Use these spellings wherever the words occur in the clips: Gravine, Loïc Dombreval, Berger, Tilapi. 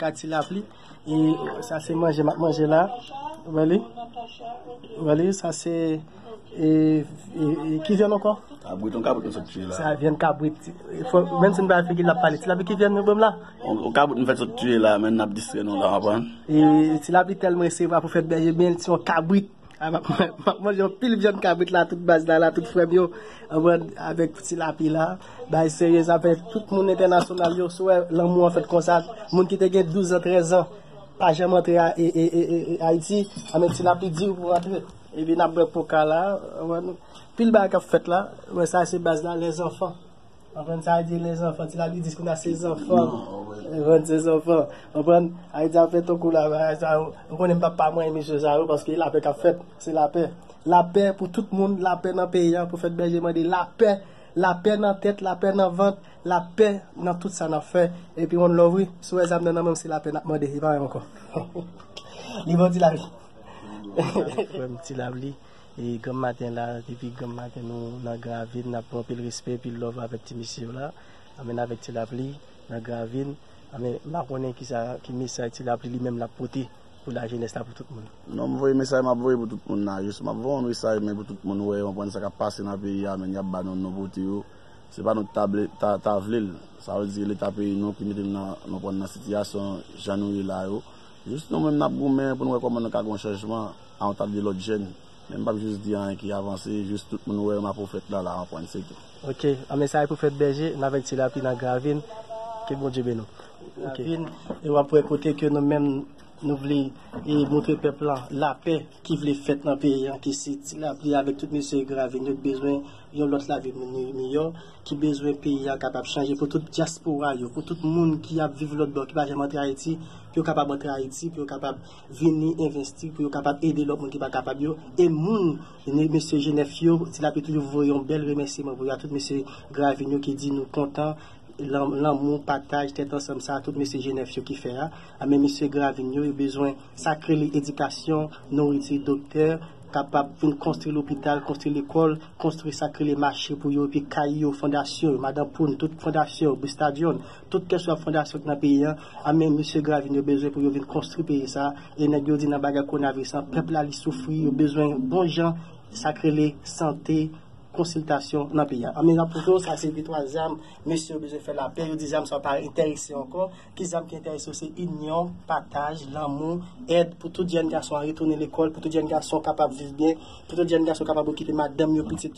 quartier la pluie et ça c'est manger là. Voilà, ça c'est qui vient encore? Ça vient cabrit. Même si on va faire la palette, la qui vient nous là. On cabrit nous fait se tuer là, mais n'a pas distrait nous là. Et si la pluie tellement c'est va pour faire Berger bien, si on cabrit. Moi j'ai pile viande cabrit là, toute base là, toute frère bio avec petit lapi là. Bah sérieux ça fait tout le monde international yo souhait l'amour en fait comme ça. Monde qui était 12 ans, 13 ans. Pas jamais entrer à Haïti, à mettre la pizza pour entrer. Et puis, nous pour là. Puis, le bac à fait là, ça c'est base là, les enfants. On ça dit les enfants, tu l'as dit qu'on a 16 enfants. 26 enfants. On prend Haïti a fait ton coup là. On ne connaît pas moi et mes choses parce que la paix qu'a fait, c'est la paix. La paix pour tout le monde, la paix dans le pays, pour faire Berger Mandé, la paix dans la tête, la paix dans le ventre, la paix dans tout ça n'a fait. Et puis on l'ouvre, sous les âmes même si la paix n'a pas demandé, il va rien encore. Il va dire la vie. Frère petit Lavli, et comme matin là, depuis comme matin nous dans Gravine, nous avons pris le respect, puis l'ouvre avec petit monsieur là, amène avec petit Lavli, dans Gravine, amène Marconnet qui met ça, petit Lavli lui-même la portée. Pour la jeunesse là pour tout le monde. Non, je vois un message pour tout le monde là. Juste, je vois un message pour tout le monde. On voit ce qui passe dans le pays, mais il y a pas de nouveauté. Ce n'est pas notre table. Ça veut dire que l'État pays nous qui met dans la situation janvier là. Juste, nous même avons besoin pour nous recommander un changement en tant que l'autre jeune. Même pas juste dire qui avance, juste tout le monde a prophète là en point de sécurité. Ok, un message pour prophète Berger, avec Tilapi dans Gravine. Que bon Dieu bénisse. Gravine, et on va écouter que nous-mêmes. Nous voulons montrer au peuple la paix qui voulait faire dans le pays, qui s'est appelé avec toutes mes sœurs Gravines. Nous avons besoin de l'autre la vie meilleure, qui a besoin de pays capable de changer pour toute diaspora, pour tout le monde qui a vécu l'autre bord, qui va jamais entrer à Haïti, qui est capable d'entrer à Haïti, qui est capable de venir investir, qui est capable d'aider l'autre monde qui va capable. Et nous, M. Genève, il a toujours voulu un bel remerciement pour toutes mes Gravines qui dit nous contents. L'amour, partage, tête ensemble, ça, tout M. Genève qui fait ça. Mais M. Gravine, il a besoin de sacrer l'éducation, nourriture, docteur, capable de construire l'hôpital, construire l'école, construire sacrer les marchés pour eux, puis caillou, fondation, Madame Poune, toute fondation, Bustadion, toute que soit fondation dans le pays. Mais M. Gravine, il a besoin pour venir construire le pays ça. Et nous avons dit dans le bagage qu'on avait ça, le peuple a souffert, il a besoin de bons gens, sacrer les santé, consultation dans le pays. Maintenant, pour ça, c'est trois âmes. Monsieur, besoin de faire la paix. Des âmes ne sont pas intéressées encore. Qui âmes qui intéressent, c'est l'union, partage, l'amour, aide pour tout jeune garçon à retourner à l'école, pour tout jeune garçon capable de vivre bien, pour tout jeune garçon capable de quitter madame, le petit,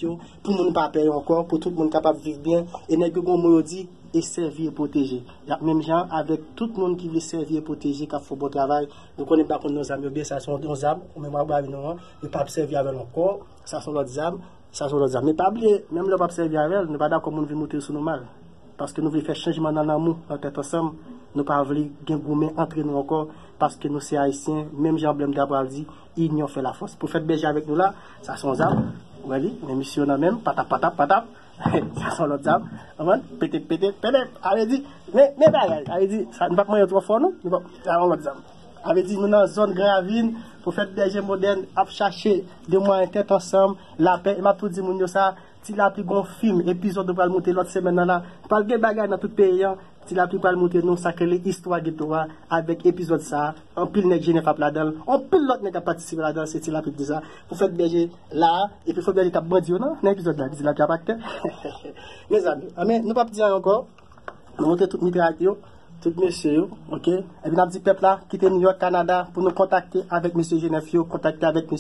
pour nous ne pas payer encore, pour tout le monde capable de vivre bien. Et nous avons dit, et servir et protéger. Il y a même gens avec tout le monde qui veut servir et protéger, qui font bon travail. Nous ne connaissons pas nos âmes, bien, ça sont nos âmes, on ne peut pas servir avec nos corps, ça sont nos âmes. Ça, je veux mais pas oublier, même le pape servir avec elle, nous ne pas d'accord comment nous voulons monter sur nos mal. Parce que nous voulons faire changement dans l'amour, dans tête ensemble. Nous ne voulons pas gommer entre nous encore, parce que nous sommes haïtiens, même Jean Blême d'abord dit, ils n'ont fait la force. Pour faire Berger avec nous là, ça sont des âmes. Vous voyez, les missions même, patap, patap, patap, ça sont l'autre âme. Pété, pété, pété, avait dit, mais bagaille, avait dit, ça ne va pas moyen trois fois, non? Ça va l'autre âme. Avait dit, nous sommes en zone Gravine. Pour faire Berger moderne, à chercher des moyens tête ensemble, la paix. Et m'a tout dit, mon ça, si la plus grand film, épisode de monter l'autre semaine là, parle de bagages dans tout pays, si la plus grand monter non, ça crée l'histoire ghetto avec épisode ça, on pile notre Genève là-dedans, on pile l'autre n'est pas participé là-dedans, c'est la plus de ça. Pour faire Berger là, et puis faut bien l'étape bandit, non, l'épisode là, c'est la plus impactée. Mes amis, mais nous pas dire encore, nous montrer toute mitraille. Tout monsieur, ok? Et bien, on a dit peuple là, quittez New York, Canada, pour nous contacter avec M. Genefio, contacter avec M.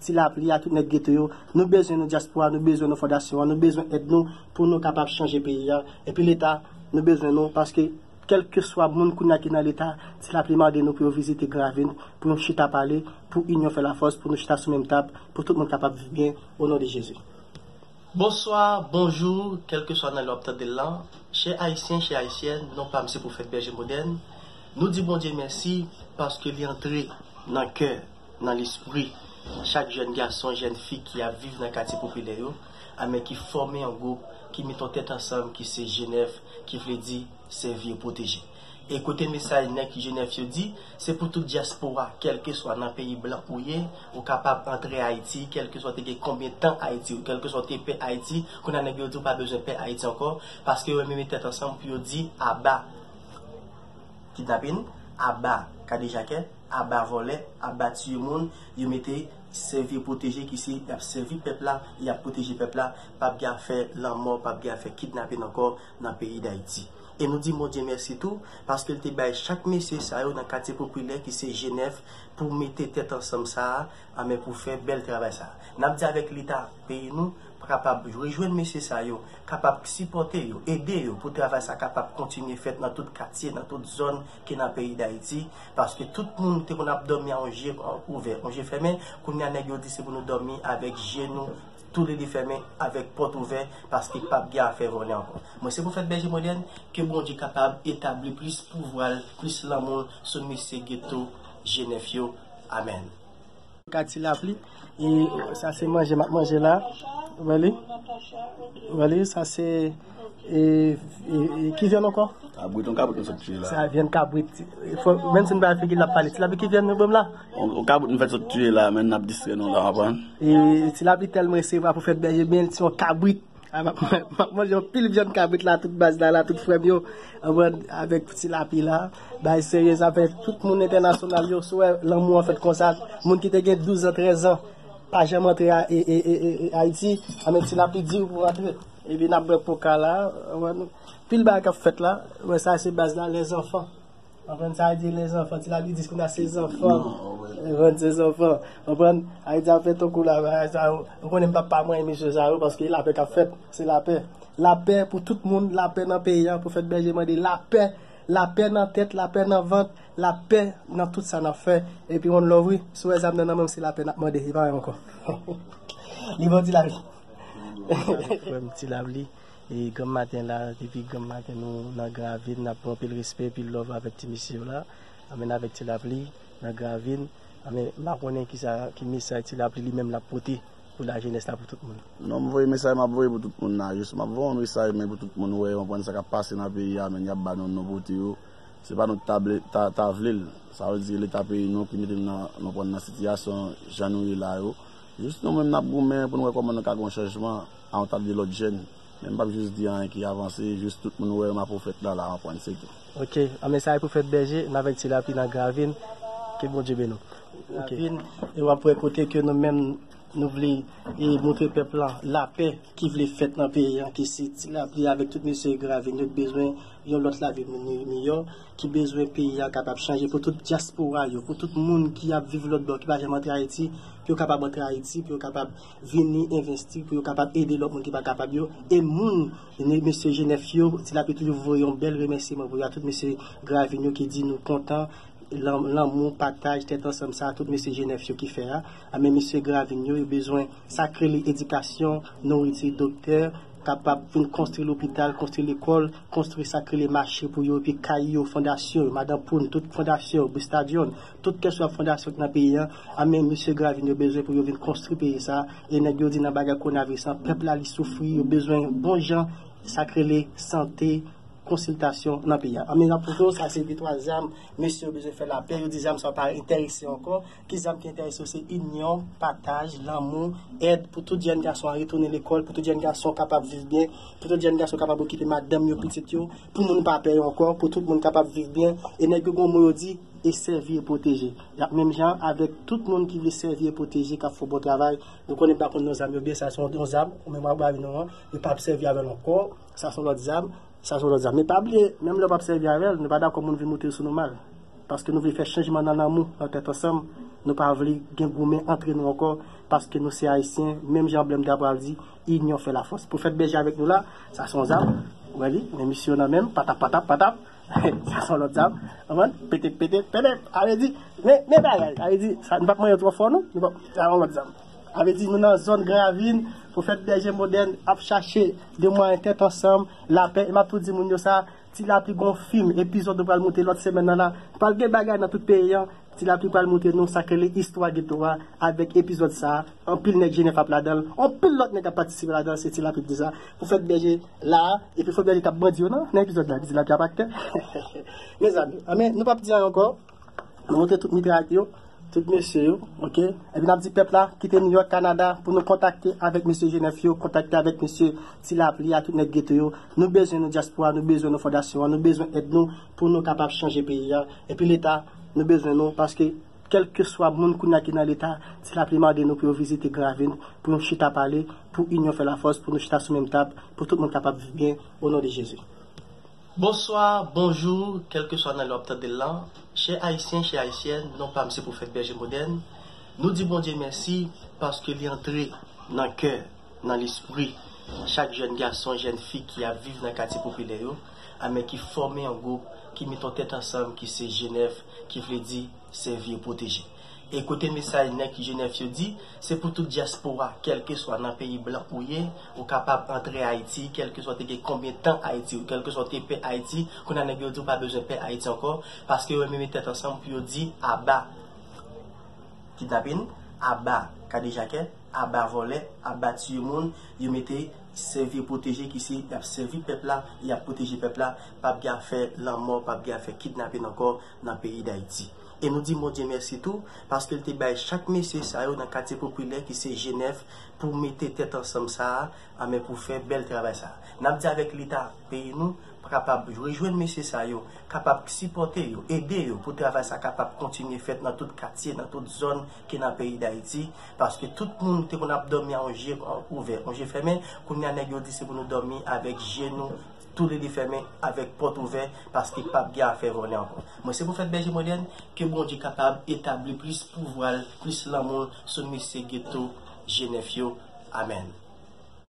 Tilapli, à tout notre ghetto. Nous besoin de nos diaspora, nous besoin de nos fondations, nous besoin d'aide nous pour nous capables de changer le pays. Et puis l'État, nous besoin de nous parce que, quel que soit le monde qui est dans l'État, Tilapli m'a demandé pour visiter Gravine, pour nous chita parler, pour union faire la force, pour nous chita sur même table, pour tout le monde capable de vivre bien, au nom de Jésus. Bonsoir, bonjour, quel que soit dans l'opte de l'an, chers haïtiens, chers haïtiennes, non pas monsieur Prophète Berger moderne, nous disons bon Dieu merci parce que l'entrée dans le cœur, dans l'esprit, chaque jeune garçon, jeune fille qui a vécu dans le quartier populaire, mais qui forme un groupe, qui met en tête ensemble, qui c'est Genève, qui veut dire servir et protéger. Et côté message que Genève dit, c'est pour toute diaspora, quel que soit dans le pays blanc ou yé, ou capable d'entrer à Haïti, quel que soit combien de temps Haïti, ou quel que soit paix Haïti, qu'on n'a pas besoin de paix Haïti encore, parce que nous mettons ensemble pour dire à bas kidnapping, abat Kadejake, abat volet, abat tuer monde, il mettait servir protéger qui ici, il a servi peuple là, il a protégé peuple là, pas bien fait l'amour, pas bien fait kidnapper encore dans le pays d'Haïti. Et nous disons, mon Dieu, merci tout, parce qu'il te baille chaque monsieur, ça, dans le quartier populaire, qui c'est Genève, pour mettre tête ensemble, ça, mais pour faire bel travail, ça. Nous disons avec l'État, pays nous, capable de rejoindre monsieur, ça, capable de supporter, aider, pour travailler ça, capable de continuer à faire dans tout quartier, dans toute zone qui est dans le pays d'Haïti, parce que tout le monde, qu'on a dormi en jeu ouvert, en jeu fermé, qu'on a négocié, c'est pour nous dormir avec genoux. Tous les fermés avec porte ouverte parce qu'il n'y a pas bien à faire voler encore. Moi, c'est pour faire Berger moderne que mon Dieu est capable d'établir plus pouvoir, plus l'amour sur M. Ghetto Genève. Amen. Quand il a appelé, ça c'est manger là. Voilà. Voilà, ça c'est. Qui vient encore? Cabrit, on cabrit, on là. Ça vient cabrit. Même si on va faire la palette, c'est là qui vient nous là. On cabrit, on fait tuer là, mais on a distrait nous là, on et si la vie tellement c'est pour faire Berger bien, si on cabrit, moi j'ai pile viande cabrit là, toute base là, toute frère bio, avec petit lapi là, bah sérieux, ça fait tout le monde international, yo, soit l'amour en fait comme ça, monde qui te 12 ans, 13 ans, pas jamais entré à Haïti, avec petit lapi dur pour entrer. Et puis, nous pour là, puis le bac à fait là, ça c'est base là, les enfants. On prend ça, dit les enfants, tu l'as dit qu'on a 16 enfants. On prend 16 enfants. On prend, il a fait ton coup là, on ne connaît pas moi et M. Zaro parce qu'il a fait qu'à fait, c'est la paix. La paix pour tout le monde, la paix dans le pays, pour faire Berger Moderne, la paix dans la tête, la paix dans la vente, la paix dans tout ça, dans fait. Et puis on l'a vu, sur les âmes, même si la paix dans le monde, il va encore. Il va dire la vie. Petit lavli et comme matin là depuis comme matin nous la gravine n'a pas le respect puis l'offre avec petit monsieur là amène avec petit lavli la gravine amène m'a connait qui ça qui met ça petit lavli lui même la porter pour la jeunesse là pour tout le monde non m'voyer message m'voyer pour tout le monde là juste m'voyer message mais pour tout le monde ouais on prend ça qui passer dans pays amène y a banon nos porter c'est pas notre table tavlil ça veut dire l'état pays nous qui mettre nous prendre dans situation janouille là juste nous même n'a gourmet pour nous comment nous faire un changement en tant que l'autre jeune. Même pas juste dire qui avance, juste tout le monde est ma prophète là, en point de sécurité. Ok, un message pour prophète Berger, avec Tilapi dans Gravine, que bon Dieu bénisse. Gravine, et on peut écouter que nous-mêmes, nous voulons montrer au peuple la paix qui voulait faire dans le pays, qui s'est Tilapi avec tout monsieur Gravine, nous avons besoin de l'autre la vie meilleure, qui a besoin de pays capable de changer pour toute diaspora, pour tout le monde qui a vécu l'autre bord, qui va jamais entrer à Haïti. Pour capable d'entrer à Haïti, pour capable venir investir, pour capable aider l'autre monde qui va capable. Et moun, monsieur Genève, il a pu toujours voir un bel remerciement pour tout monsieur Gravigno qui dit nous content, l'amour, partage, tête ensemble, ça, tout monsieur Genève qui fait. Mais monsieur Gravigno, il a besoin de sacrer l'éducation, nourriture, docteur, capable de construire l'hôpital, construire l'école, construire sacrer les marchés pour eux, puis cailler aux fondations, madame Poun, toute fondation, le stadion, toute question de fondation dans le pays, amen, monsieur Gravine, a besoin pour venir construire ça, et nous dit dans le coronavirus, le peuple a souffert, il a besoin de bons gens, sacrer les santé, consultation dans le pays. Amen, pour ça, c'est des trois âmes, monsieur a besoin de faire la paix, les âmes ne sont pas intéressées encore, les âmes qui intéressent aussi, union, partage, l'amour, aide pour tout jeune garçon à retourner à l'école, pour tout jeune garçon capable de vivre bien, pour tout jeune garçon capable de quitter madame, pour nous ne pas payer encore, pour tout le monde capable de vivre bien, et nous avons dit, et servir et protéger. Il y a même gens avec tout le monde qui veut servir et protéger, qui fait bon travail. Nous ne connaissons pas nos âmes, bien ça sont nos âmes, même pas nous, ne pas servir avec nos corps, ça sont nos âmes. Ça, je veux dire. Mais pas oublier, même le pape servir avec elle, nous ne pas d'accord qu'on veut monter sur nos mal. Parce que nous voulons faire changement dans l'amour, dans tête ensemble. Nous ne voulons pas goumer entre nous encore, parce que nous, c'est haïtiens, même Jean-Blême d'Abral dit, ils n'y ont fait la force. Pour faire Berger avec nous là, ça sont nos âmes. Vous voyez, les missionnaires même, patap, patap, patap, ça sont nos âmes. Pété, pété, pété. Avait dit, mais, avait dit, ça ne va pas moyen trois fois, non? Nous, ça sont nos âmes. Avait dit, nous, dans la zone Gravine, pour faire Berger moderne, à chercher des moyens tête ensemble, la paix. Et m'a tout dit, mon ça, si la plus bon film, épisode de Balmonte l'autre semaine là, pas de bagaille dans tout pays, si la plus Balmonte, nous, ça crée l'histoire de Torah avec épisode ça, on pile n'est gêné pas là-dedans, on pile l'autre n'est pas participé là-dedans, c'est si la plus de ça. Pour faire Berger là, et puis faut bien l'étape bandit, non? L'épisode là, c'est la plus impactée. Mes amis, nous ne pouvons pas dire encore, nous montrer toute mitraille. tout monsieur, ok? Et bien, on a dit, peuple là, quittez New York, Canada, pour nous contacter avec monsieur Genefio, contacter avec monsieur Silapli, à tout notre ghetto. Nous besoin de diaspora, nous besoin de fondation, nous besoin d'aide nous pour nous capables de changer le pays. Et puis l'État, nous besoin nous parce que quel que soit le monde qui est dans l'État, c'est la primaire de nous pour visiter Gravine, pour nous chita parler, pour union faire la force, pour nous chita sur la même table, pour tout le monde capable de vivre bien, au nom de Jésus. Bonsoir, bonjour, quel que soit dans l'optique de l'an, chers haïtiens, chers haïtiennes, non pas M. Prophète Berger Moderne, nous disons bon Dieu merci parce que l'entrée dans le cœur, dans l'esprit, chaque jeune garçon, jeune fille qui a vécu dans le quartier populaire, mais qui formait un groupe, qui met en tête ensemble, qui c'est Genève, qui veut dire servir et protéger. Écoutez le message que Genève dit, c'est pour toute diaspora, quel que soit dans le pays blanc où il est, ou capable d'entrer à Haïti, quel que soit combien de temps Haïti, ou quel que soit le pays Haïti, qu'on n'a pas besoin de paix Haïti encore, parce que vous mettez ensemble, puis vous dites, Abba, kidnapping, Abba, Kadejaket, Abba voler, Abba tuer le monde, vous mettez servir protéger qui ici il a servi peuple là il a protégé peuple là pas bien fait la mort pas bien fait kidnapper encore dans le pays d'Haïti et nous disons mon Dieu merci tout parce que te bail chaque monsieur ça dans le quartier populaire qui c'est Genève pour mettre tête ensemble ça mais pour faire bel travail ça n'a dit avec l'état pays nous capable de rejoindre monsieur ça capable de supporter aider pour travailler ça capable continuer faire dans tout quartier dans toute zone qui est dans le pays d'Haïti parce que tout le monde qu'on a dormi en jeu ouvert en jeu fermé qu'on a négocié c'est pour nous dormir avec genoux tous les fermés avec porte ouverte parce qu'il pas bien à faire voler encore. Moi c'est pour faire Berger Moderne que bon Dieu capable d'établir plus pouvoir plus l'amour sur monsieur ghetto Genefio. Amen.